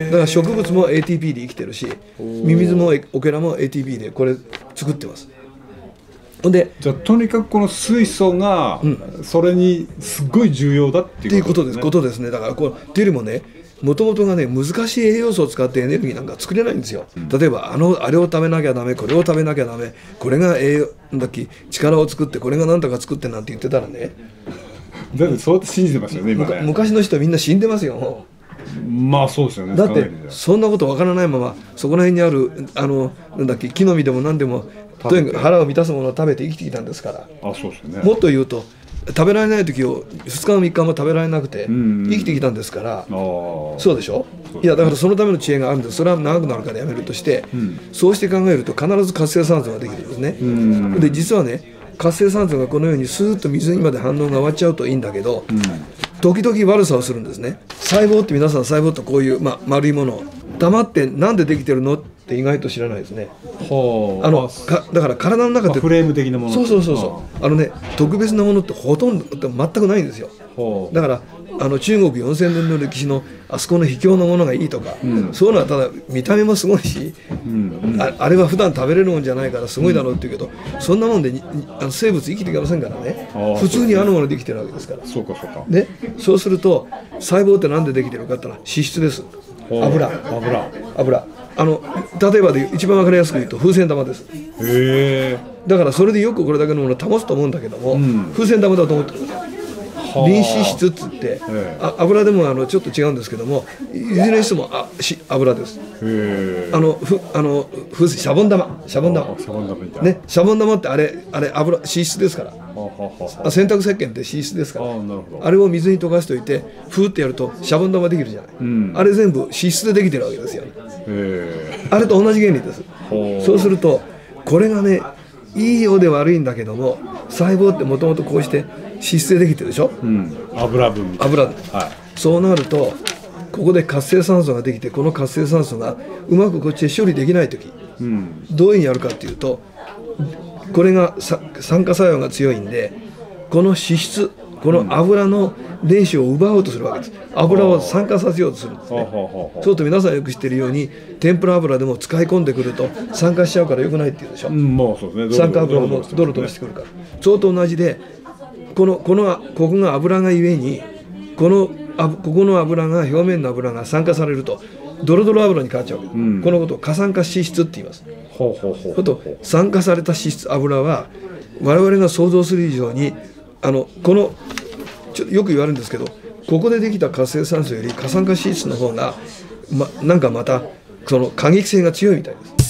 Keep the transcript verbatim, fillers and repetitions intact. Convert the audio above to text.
だから植物も エーティーピー で生きてるし、ミミズもオケラも エーティーピー でこれ作ってます。でじゃあとにかくこの水素がそれにすごい重要だっていうことですね。ことですね。だからこうディルもね、もともとがね、難しい栄養素を使ってエネルギーなんか作れないんですよ。例えばあのあれを食べなきゃダメ、これを食べなきゃダメ、これが栄養だっけ、力を作ってこれが何とか作ってなんて言ってたらね、だってそうやって信じてますよね今ね。昔の人みんな死んでますよ。まあそうですよね。だってそんなことわからないままそこら辺にあるあのなんだっけ、木の実でも何でもとにかく腹を満たすものを食べて生きてきたんですから。あ、そうですね。もっと言うと食べられない時をふつかもみっかも食べられなくて生きてきたんですから。そうでしょ。いやだからそのための知恵があるんです。それは長くなるからやめるとして、うん、そうして考えると必ず活性酸素ができるんですね。うん、で実はね、活性酸素がこのようにスーッと水にまで反応が終わっちゃうといいんだけど、うん、時々悪さをするんですね。細胞って皆さん細胞ってこういう、まあ、丸いもの黙ってなんでできてるのって意外と知らないですね。あのかだから体の中ってフレーム的なもの、そうそうそうそうあのね、特別なものってほとんど全くないんですよ。だからあの中国よんせんねんの歴史のあそこの秘境のものがいいとか、うん、そういうのはただ見た目もすごいし、うん、あ, あれは普段食べれるもんじゃないからすごいだろうって言うけど、うん、そんなもんであの生物生きていけませんからね。普通にあのものできてるわけですから。そうかそうか。でそうすると細胞って何でできてるかってのは脂質です。油油油あの例えばで一番分かりやすく言うと風船玉です。へえ。だからそれでよくこれだけのものを保つと思うんだけども、うん、風船玉だと思ってください。リン脂質っつって、あ油でもあのちょっと違うんですけども、いずれにしてもあし油です。あのふあのふシャボン玉シャボン玉ね、シャボン玉ってあれあれ油脂質ですから。あ洗濯石鹸って脂質ですから。あれを水に溶かしておいてふーってやるとシャボン玉できるじゃない。うん、あれ全部脂質でできてるわけですよ。あれと同じ原理です。そうするとこれがね、いいようで悪いんだけども、細胞ってもともとこうして脂質でできてるでしょ、うん、油分油分、はい、そうなるとここで活性酸素ができて、この活性酸素がうまくこっちで処理できない時、うん、どういうふうにやるかっていうと、これが酸化作用が強いんで、この脂質この油の電子を奪おうとするわけです。油を酸化させようとするんですね。そうすると皆さんよく知ってるように天ぷら油でも使い込んでくると酸化しちゃうからよくないっていうでしょ、うん、もうそうですね。酸化油もドロドロしてくるから、それと同じでこのこのここが油がゆえにこのあここの油が表面の油が酸化されるとドロドロ油に変わっちゃうわけです、うん、このことを過酸化脂質って言います。ほうほうほうほうと酸化された脂質油は我々が想像する以上にあのこのちょよく言われるんですけど、ここでできた活性酸素より過酸化脂質の方が、ま、なんかまたその過激性が強いみたいです。